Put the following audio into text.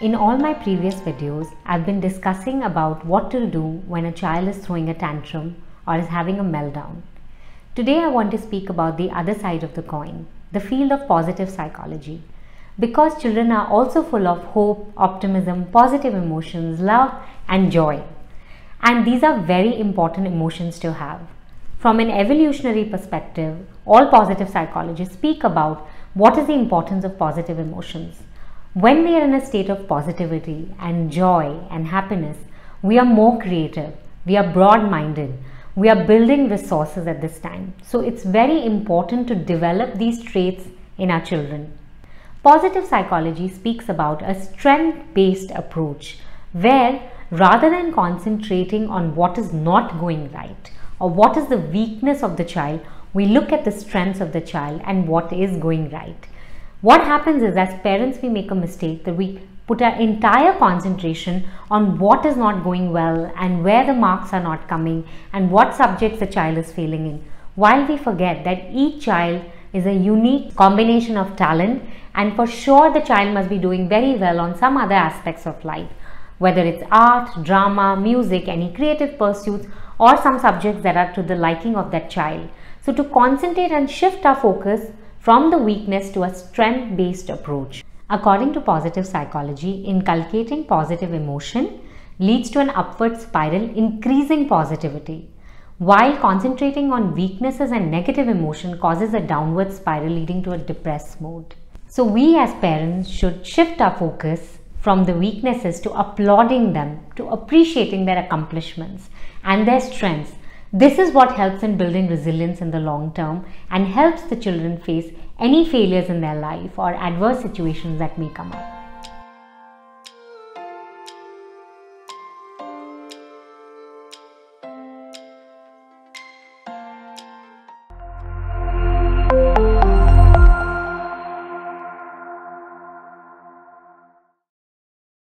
In all my previous videos, I've been discussing about what to do when a child is throwing a tantrum or is having a meltdown. Today I want to speak about the other side of the coin, the field of positive psychology. Because children are also full of hope, optimism, positive emotions, love and joy. And these are very important emotions to have. From an evolutionary perspective, all positive psychologists speak about what is the importance of positive emotions. When we are in a state of positivity and joy and happiness, we are more creative, we are broad-minded, we are building resources at this time. So it's very important to develop these traits in our children. Positive psychology speaks about a strength-based approach where rather than concentrating on what is not going right, or what is the weakness of the child, we look at the strengths of the child and what is going right. What happens is, as parents, we make a mistake that we put our entire concentration on what is not going well and where the marks are not coming and what subjects the child is failing in, while we forget that each child is a unique combination of talent, and for sure the child must be doing very well on some other aspects of life, whether it's art, drama, music, any creative pursuits, or some subjects that are to the liking of that child. So to concentrate and shift our focus from the weakness to a strength-based approach. According to positive psychology, inculcating positive emotion leads to an upward spiral, increasing positivity, while concentrating on weaknesses and negative emotion causes a downward spiral leading to a depressed mode. So we as parents should shift our focus from the weaknesses to applauding them, to appreciating their accomplishments and their strengths. This is what helps in building resilience in the long term and helps the children face any failures in their life or adverse situations that may come up.